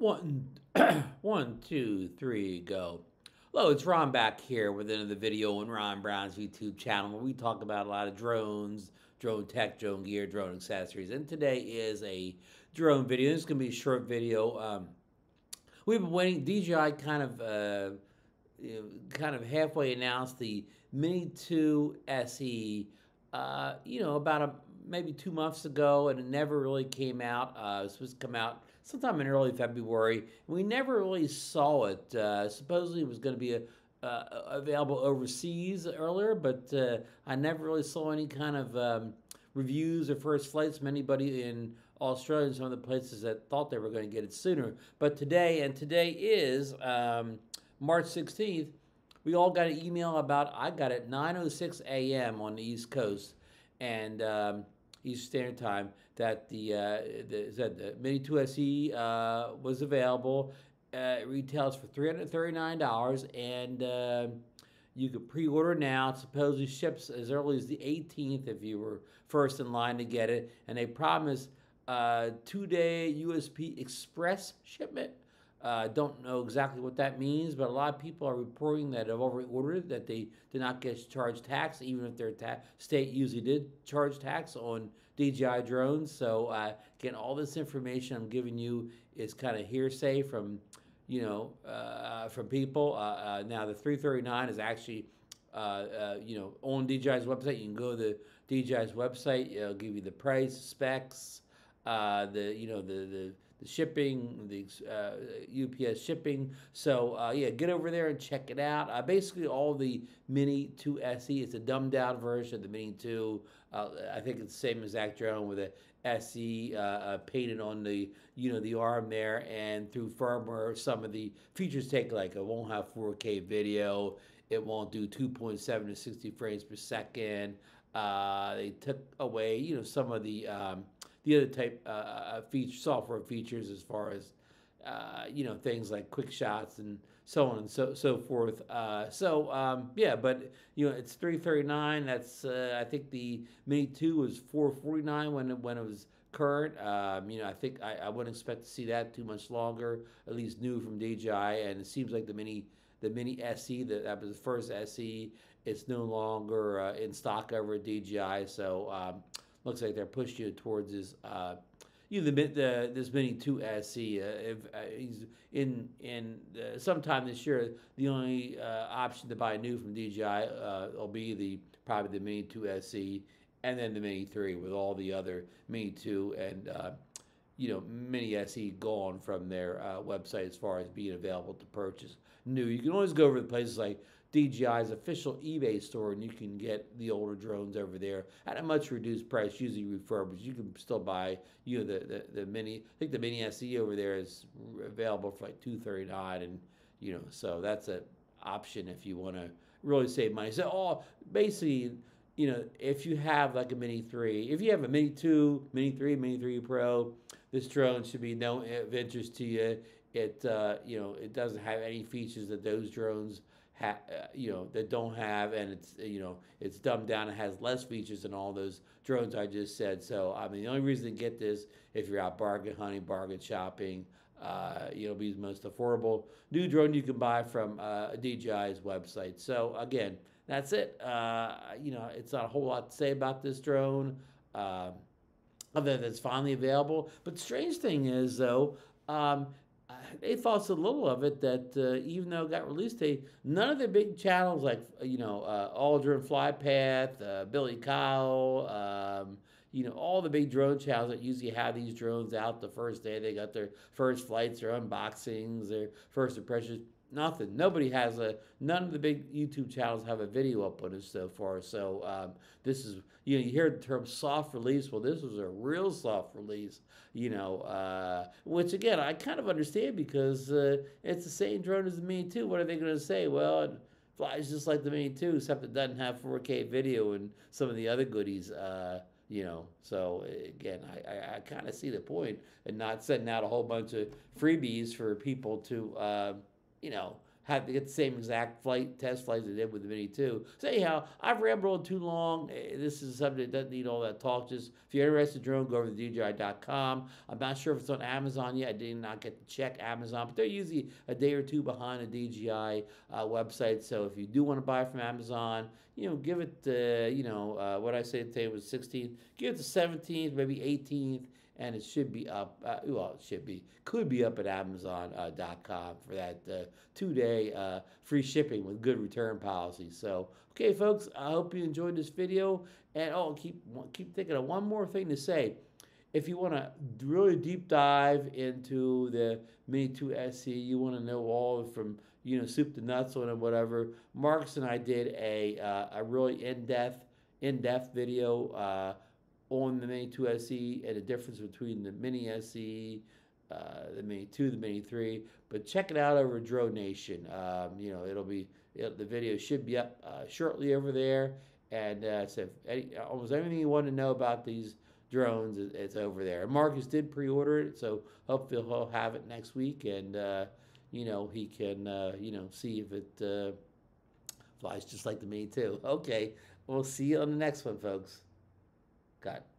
One, two, three, go. Hello, it's Ron back here with another video on Ron Brown's YouTube channel where we talk about a lot of drones, drone tech, drone gear, drone accessories. And today is a drone video. This is going to be a short video. We've been waiting. DJI kind of halfway announced the Mini 2 SE, about maybe 2 months ago, and it never really came out. It was supposed to come out sometime in early February. We never really saw it. Supposedly it was going to be available overseas earlier, but I never really saw any kind of reviews or first flights from anybody in Australia and some of the places that thought they were going to get it sooner. But today, and today is March 16th, we all got an email about, I got it 9:06 a.m. on the East Coast, and Eastern Standard Time, that the Mini 2 SE was available. It retails for $339, and you could pre-order now. It supposedly ships as early as the 18th if you were first in line to get it, and they promise two-day USP express shipment. Don't know exactly what that means, but a lot of people are reporting that have already ordered, that they did not get charged tax, even if their state usually did charge tax on DJI drones. So again, all this information I'm giving you is kind of hearsay from, from people. Now the 339 is actually, on DJI's website. You can go to the DJI's website. It'll give you the price, specs, the shipping, the UPS shipping. So yeah, get over there and check it out. Basically, all the Mini 2 SE, it's a dumbed down version of the Mini 2. I think it's the same exact drone with a SE painted on the the arm there, and through firmware, some of the features take, like it won't have 4K video, it won't do 2.7 to 60 frames per second. They took away some of the other type software features, as far as things like quick shots and so on and so forth. Yeah, but it's $339. That's I think the Mini 2 was $449 when it was current. I think I wouldn't expect to see that too much longer, at least new from DJI. And it seems like the Mini SE, that was the first SE, it's no longer in stock over at DJI. So looks like they're pushing you towards this, this Mini 2 SE. Sometime this year, the only option to buy new from DJI will be probably the Mini 2 SE, and then the Mini 3, with all the other Mini 2 and Mini SE gone from their website as far as being available to purchase new. You can always go over to places like DJI's official eBay store, and you can get the older drones over there at a much reduced price, usually refurbished. You can still buy, the Mini. I think the Mini SE over there is available for like $239, and so that's an option if you want to really save money. So basically, if you have like a Mini 3, if you have a Mini 2, Mini 3, Mini 3 Pro, this drone should be no of interest to you. It it doesn't have any features that those drones that don't have, and it's it's dumbed down. It has less features than all those drones I just said. So I mean, the only reason to get this, if you're out bargain hunting, bargain shopping, it'll be the most affordable new drone you can buy from DJI's website. So again, that's it. It's not a whole lot to say about this drone, other than it's finally available. But the strange thing is, though, they thought so little of it that even though it got released, none of the big channels like Aldrin Flypath, Billy Kyle, all the big drone channels that usually have these drones out the first day they got their first flights, their unboxings, their first impressions. Nothing. Nobody has none of the big YouTube channels have a video up on it so far. So this is, you hear the term soft release. Well, this was a real soft release, which again, I kind of understand, because it's the same drone as the Mini 2. What are they going to say? Well, it flies just like the Mini 2, except it doesn't have 4K video and some of the other goodies, So again, I kind of see the point in not sending out a whole bunch of freebies for people to have to get the same exact test flights I did with the Mini 2. So anyhow, I've rambled too long. This is something that doesn't need all that talk. Just if you're interested in drone, go over to DJI.com. I'm not sure if it's on Amazon yet. I did not get to check Amazon, but they're usually a day or two behind the DJI website. So if you do want to buy from Amazon, you know, give it, what I say today was 16th. Give it the 17th, maybe 18th. And it should be up, could be up at Amazon.com for that two-day free shipping with good return policy. So, okay, folks, I hope you enjoyed this video. And, oh, keep thinking of one more thing to say. If you want to really deep dive into the Mini 2 SE, you want to know all from, you know, soup to nuts on it, whatever, Marcus and I did a really in-depth video on the Mini 2 SE and the difference between the Mini SE, the Mini 2, the Mini 3. But check it out over at Drone Nation. The video should be up shortly over there. And so almost everything you want to know about these drones, it's over there. Marcus did pre-order it, so hopefully he'll have it next week. And, he can, see if it flies just like the Mini 2. Okay, we'll see you on the next one, folks. God.